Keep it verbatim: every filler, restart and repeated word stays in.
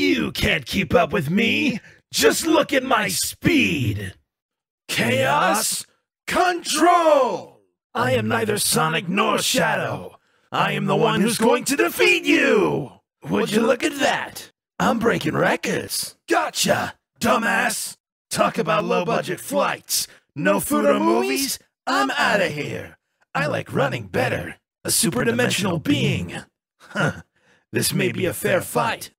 You can't keep up with me. Just look at my speed. Chaos Control! I am neither Sonic nor Shadow. I am the one who's going to defeat you! Would you look at that? I'm breaking records. Gotcha, dumbass! Talk about low-budget flights. No food or movies? I'm out of here. I like running better. A superdimensional being. Huh. This may be a fair fight,